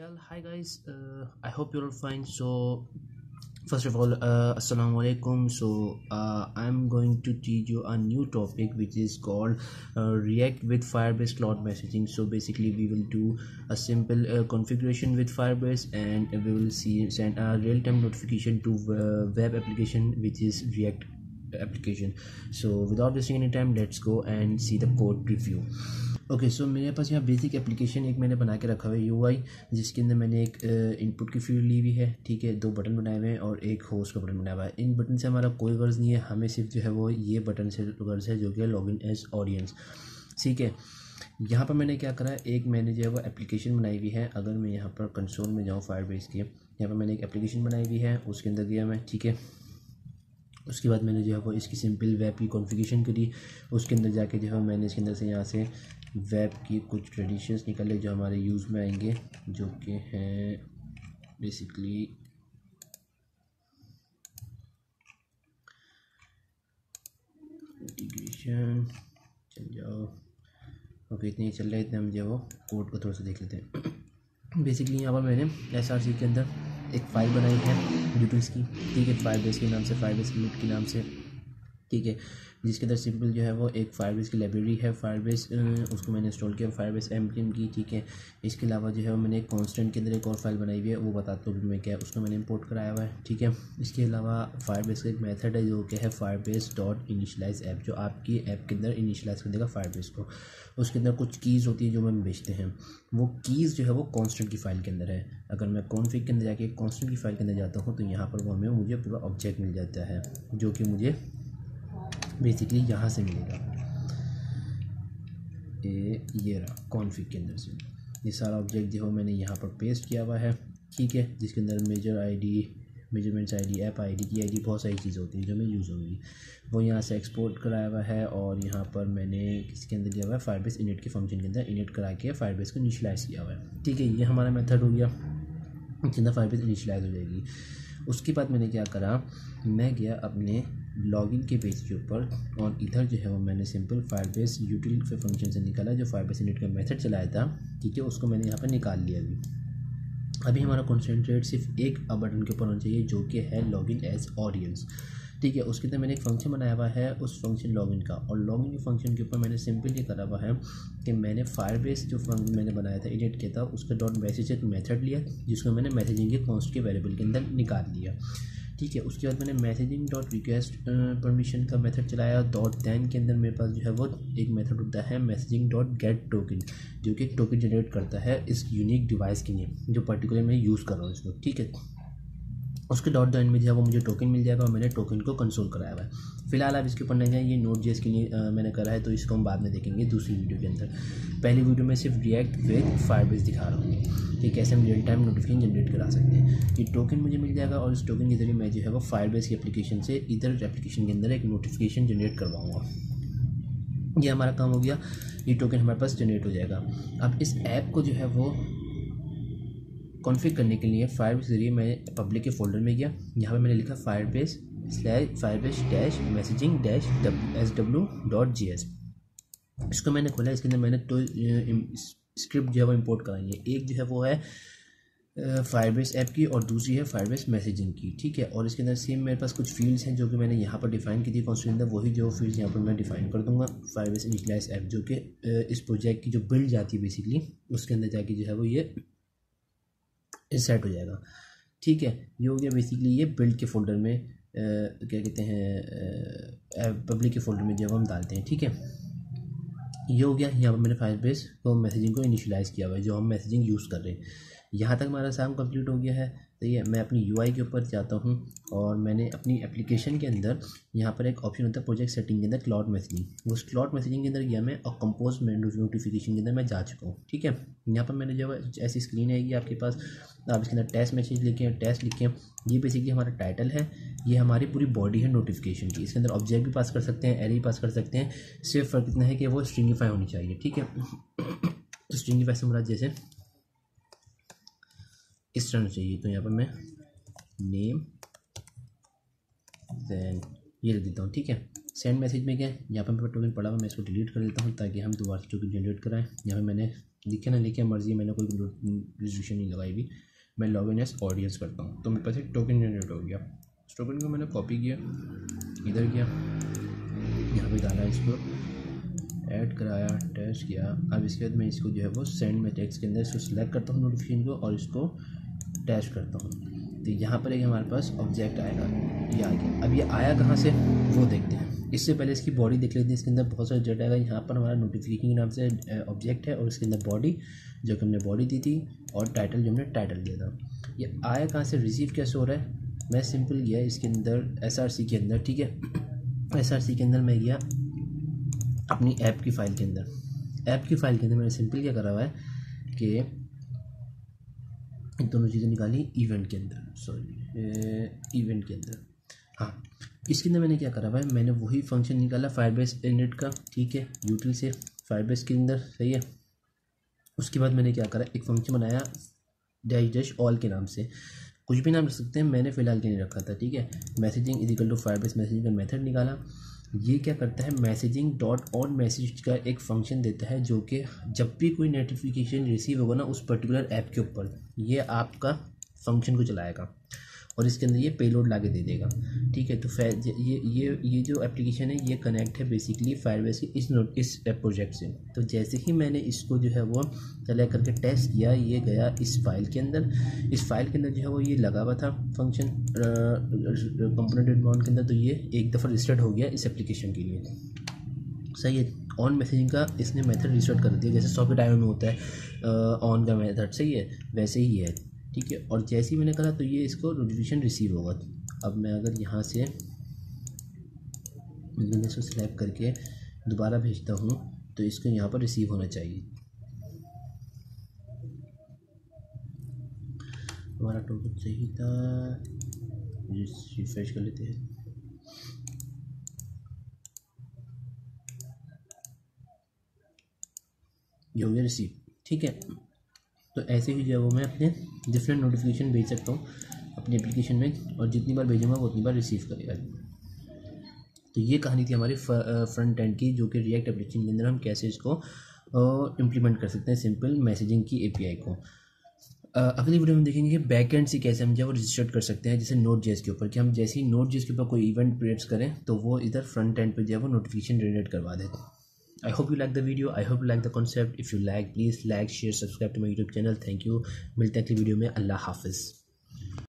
Well, hi guys, I hope you're all fine. So first of all, assalamualaikum. So I'm going to teach you a new topic which is called React with Firebase Cloud Messaging. So basically we will do a simple configuration with Firebase, and we will send a real-time notification to web application which is React application. So without wasting any time, let's go and see the code review. Okay so मेरे पास यहाँ basic application एक मैंने बना के रखा हुआ है यूआई, जिसके अंदर मैंने एक इनपुट की फील्ड ली हुई है, ठीक है, 2 बटन बनाए हुए हैं और एक होस्ट का बटन बनाया हुआ है। इन बटन से हमारा कोई गर्ज नहीं है, हमें सिर्फ जो है वो ये बटन से गर्ज है जो कि है लॉगिन एज ऑडियंस, ठीक है। यहाँ पर मैंने क्या करा है, एक मैंने जो है वो एप्लीकेशन बनाई हुई है। अगर मैं यहाँ पर कंसोल में जाऊँ फायरबेस के, यहाँ पर मैंने एक एप्लीकेशन बनाई हुई है, उसके अंदर गया मैं, ठीक है। उसके बाद मैंने जो है वो इसकी सिंपल वेब की कॉन्फ़िगरेशन करी, उसके अंदर जाके जो है मैंने इसके अंदर से यहाँ से वेब की कुछ ट्रेडिशंस निकाले जो हमारे यूज़ में आएंगे, जो कि हैं बेसिकली इंटीग्रेशन। चल जाओ, ओके, इतने ही चल रहे हैं, इतने हम जो है वो कोड को थोड़ा सा देख लेते हैं। बेसिकली यहाँ पर मैंने SRC के अंदर एक फ़ाइल बनाई है ड्यूटीज़ की, ठीक है, फायरबेस के नाम से, फायरबेस के नाम से, ठीक है, जिसके अंदर सिंपल जो है वो एक फायरबेस की लाइब्रेरी है, फायरबेस उसको मैंने इंस्टॉल किया, फायरबेस एमपीएम की, ठीक है। इसके अलावा जो है मैंने एक कॉन्स्टेंट के अंदर एक और फाइल बनाई हुई है, वो बताता हूँ मैं क्या है, उसको मैंने इंपोर्ट कराया हुआ है, ठीक है। इसके अलावा फायरबेस का एक मेथड है जो कि है फायरबेस डॉट इनिशलाइज ऐप, जो आपकी ऐप के अंदर इनिशलाइज कर देगा फायरबेस को। उसके अंदर कुछ कीज़ होती है जो हम बेचते हैं, वो कीज़ जो है वो कॉन्स्टेंट की फाइल के अंदर है। अगर मैं कॉन्फिग के अंदर जाके कॉन्स्टेंट की फाइल के अंदर जाता हूँ तो यहाँ पर वो हमें मुझे पूरा ऑब्जेक्ट मिल जाता है, जो कि मुझे बेसिकली यहाँ से मिलेगा, ये रहा कॉन्फिग के अंदर से, ये सारा ऑब्जेक्ट जो है मैंने यहाँ पर पेस्ट किया हुआ है, ठीक है, जिसके अंदर measure ID, measurements ID, app ID की आईडी, बहुत सारी चीज़ें होती हैं जो मैं यूज़ होंगी, वो यहाँ से एक्सपोर्ट कराया हुआ है। और यहाँ पर मैंने इसके अंदर दिया हुआ है फायरबेस इनिट के फंक्शन के अंदर इनिट करा के फायरबेस को इनिशियलाइज़ किया हुआ है, ठीक है। ये हमारा मेथड हो गया, इसके अंदर फायरबेस इनिशियलाइज़ हो जाएगी। उसके बाद मैंने क्या करा, मैं गया अपने लॉगिन के पेज के ऊपर, और इधर जो है वो मैंने सिंपल फायरबेस यूटिलिटी फंक्शन से निकाला, जो फायरबेस इनिट का मेथड चलाया था, ठीक है, उसको मैंने यहाँ पर निकाल लिया। अभी हमारा कॉन्सेंट्रेट सिर्फ एक बटन के ऊपर होना चाहिए जो कि है लॉगिन एज ऑडियंस, ठीक है। उसके अंदर मैंने एक फंक्शन बनाया हुआ है, उस फंक्शन लॉगिन का, और लॉगिन के फंक्शन के ऊपर मैंने सिंपल ये करा हुआ है कि मैंने फायरबेस जो फंक्शन मैंने बनाया था एडिट किया था, उसका डॉट मैसेज एक मेथड लिया, जिसको मैंने मैसेजिंग के कॉन्स्ट के वेरिएबल के अंदर निकाल लिया, ठीक है। उसके बाद मैंने मैसेजिंग डॉट रिक्वेस्ट परमिशन का मेथड चलाया, डॉट दैन के अंदर मेरे पास जो है वो एक मेथड होता है मैसेजिंग डॉट गेट टोकन, जो कि टोकन जनरेट करता है इस यूनिक डिवाइस के लिए जो पर्टिकुलर मैं यूज़ कर रहा हूँ इसको, ठीक है। उसके डॉट दैन में जो है वो मुझे टोकन मिल जाएगा, और मैंने टोकन को कंसोल कराया हुआ है। फिलहाल आप इसके ऊपर नहीं जाएँ, ये नोड जेएस के लिए मैंने करा है, तो इसको हम बाद में देखेंगे दूसरी वीडियो के अंदर। पहली वीडियो में सिर्फ रिएक्ट विद फायरबेस दिखा रहा हूँ कि कैसे हम रियल टाइम नोटिफिकेशन जनरेट करा सकते हैं। ये टोकन मुझे मिल जाएगा, और इस टोकन के जरिए मैं जो है वो फायरबेस की एप्लीकेशन से इधर एप्लीकेशन के अंदर एक नोटिफिकेशन जनरेट करवाऊँगा। ये हमारा काम हो गया, ये टोकन हमारे पास जनरेट हो जाएगा। अब इस ऐप को जो है वो कॉन्फ़िग करने के लिए फायरबेस के जरिए मैं पब्लिक के फोल्डर में गया, यहाँ पर मैंने लिखा firebase/firebase-messaging-sw.js, इसको मैंने खोला। इसके अंदर मैंने तो स्क्रिप्ट जो है वो इंपोर्ट कराई है, एक जो है वो है फायरबेस ऐप की और दूसरी है फायरबेस मैसेजिंग की, ठीक है। और इसके अंदर सेम मेरे पास कुछ फील्ड्स हैं जो कि मैंने यहाँ पर डिफाइन की थी कॉन्स्टेंट के अंदर, वही जो फील्ड्स यहाँ पर मैं डिफाइन कर दूँगा। फायरबेस इनिशियलाइज ऐप जो कि इस प्रोजेक्ट की जो बिल्ड जाती है बेसिकली, उसके अंदर जाके जो है वो ये सेट हो जाएगा, ठीक है। ये हो गया बेसिकली, ये बिल्ड के फोल्डर में क्या कहते हैं पब्लिक के फोल्डर में जो हम डालते हैं, ठीक है। ये हो गया, यहाँ पर मैंने फायरबेस को मैसेजिंग को इनिशियलाइज़ किया हुआ है जो हम मैसेजिंग यूज़ कर रहे हैं। यहाँ तक हमारा काम कंप्लीट हो गया है। तो ये मैं अपनी यूआई के ऊपर जाता हूँ, और मैंने अपनी एप्लीकेशन के अंदर यहाँ पर एक ऑप्शन होता है प्रोजेक्ट सेटिंग के अंदर क्लाउड मैसेजिंग, उस क्लाउड मैसेजिंग के अंदर गया मैं, और कंपोज नोटिफिकेशन के अंदर मैं जा चुका हूँ, ठीक है। यहाँ पर मैंने जो है ऐसी स्क्रीन आएगी आपके पास, आप इसके अंदर टेस्ट मैसेज लिखें, टेस्ट लिखें, ये बेसिकली हमारा टाइटल है, ये हमारी पूरी बॉडी है नोटिफिकेशन की। इसके अंदर ऑब्जेक्ट भी पास कर सकते हैं, एरे भी पास कर सकते हैं, सिर्फ फ़र्क इतना है कि वो स्ट्रिंगिफाई होनी चाहिए, ठीक है। स्ट्रिंगिफाई से हमारा जैसे इस तरह चाहिए, तो यहाँ पर मैं नेम देन ये लिख देता हूँ, ठीक है। सेंड मैसेज में क्या है, यहाँ पर मेरे टोकन पड़ा हुआ, मैं इसको डिलीट कर देता हूँ ताकि हम दोबारा टोकन जनरेट कराएं। यहाँ पर मैंने लिखे ना लिखे मर्जी, मैंने कोई रिजोल्यूशन नहीं लगाई भी। मैं लॉग इन एस ऑडियंस करता हूँ तो मेरे पास एक टोकन जनरेट हो गया। उस टोकन को मैंने कॉपी किया, इधर किया, यहाँ पे डाला, इसको ऐड कराया, अटैच किया। अब इसके बाद मैं इसको जो है वो सेंड में टेक्स्ट के अंदर इसको सिलेक्ट करता हूँ नोटिफिकेशन को और इसको अटैच करता हूँ। तो यहाँ पर एक हमारे पास ऑब्जेक्ट आएगा, ये आ गया। अब ये आया कहाँ से वो देखते हैं। इससे पहले इसकी बॉडी देख लेते हैं, इसके अंदर बहुत सारे डेटा आएगा। यहाँ पर हमारा नोटिफिकेशन के नाम से ऑब्जेक्ट है और इसके अंदर बॉडी जो कि हमने बॉडी दी थी और टाइटल जो हमने टाइटल दिया था। ये आया कहाँ से, रिसीव कैसे हो रहा है, मैं सिंपल गया इसके अंदर एसआरसी के अंदर, ठीक है। एसआरसी के अंदर मैं गया अपनी ऐप की फ़ाइल के अंदर, ऐप की फ़ाइल के अंदर मैंने सिंपल क्या करा हुआ है कि इन दोनों चीज़ें निकाली इवेंट के अंदर, सॉरी इवेंट के अंदर। हाँ, इसके अंदर मैंने क्या करा भाई, मैंने वही फंक्शन निकाला फायरबेस इनिट का, ठीक है, यूटिल से फायरबेस के अंदर, सही है। उसके बाद मैंने क्या करा, एक फंक्शन बनाया डैश डैश ऑल के नाम से, कुछ भी नाम रख सकते हैं, मैंने फ़िलहाल के लिए रखा था, ठीक है। Messaging is equal to Firebase messaging का मेथड निकाला। ये क्या करता है, मैसेजिंग डॉट ऑन मैसेज का एक फंक्शन देता है जो कि जब भी कोई नोटिफिकेशन रिसीव होगा ना उस पर्टिकुलर ऐप के ऊपर, ये आपका फंक्शन को चलाएगा और इसके अंदर ये पेलोड लाके दे देगा, ठीक है। तो ये जो एप्लीकेशन है ये कनेक्ट है बेसिकली फायरबेस के इस प्रोजेक्ट से। तो जैसे ही मैंने इसको जो है वो सेलेक्ट करके टेस्ट किया, ये गया इस फाइल के अंदर, इस फाइल के अंदर जो है वो ये लगा हुआ था फंक्शन कंपोनेंट अमाउंट के अंदर। तो ये एक दफ़ा रिस्टार्ट हो गया इस एप्लीकेशन के लिए, सही है। ऑन मैसेजिंग का इसने मेथड रिस्टार्ट कर दिया, जैसे सॉकेट आईओ में होता है ऑन का मेथड, सही है, वैसे ही है, ठीक है। और जैसे ही मैंने करा तो ये इसको नोटिफिकेशन रिसीव होगा। अब मैं अगर यहाँ से मैंने इसको सेलेक्ट करके दोबारा भेजता हूँ तो इसको यहाँ पर रिसीव होना चाहिए। हमारा टोकन सही था, रिफ्रेश कर लेते हैं। ये हो गया रिसीव, ठीक है। तो ऐसे ही जो है वो मैं अपने डिफरेंट नोटिफिकेशन भेज सकता हूँ अपनी एप्लीकेशन में, और जितनी बार भेजूंगा वो उतनी बार रिसीव करेगा। तो ये कहानी थी हमारी फ्रंट एंड की, जो कि रिएक्ट एप्लीकेशन के अंदर हम कैसे इसको इम्प्लीमेंट कर सकते हैं सिंपल मैसेजिंग की एपीआई को। अगली वीडियो में देखेंगे कि बैक एंड से कैसे हम जो वो रजिस्टर्ड कर सकते हैं, जैसे नोड जेएस के ऊपर, कि हम जैसे ही नोड जेएस के ऊपर कोई इवेंट क्रिएट करें तो वो इधर फ्रंट एंड पर जो है वो नोटिफिकेशन जनरेट करवा देते हैं। I hope you like the video, I hope you like the concept. If you like, please like, share, subscribe to my YouTube channel. Thank you. मिलते हैं अगली वीडियो में, अल्लाह हाफिज़।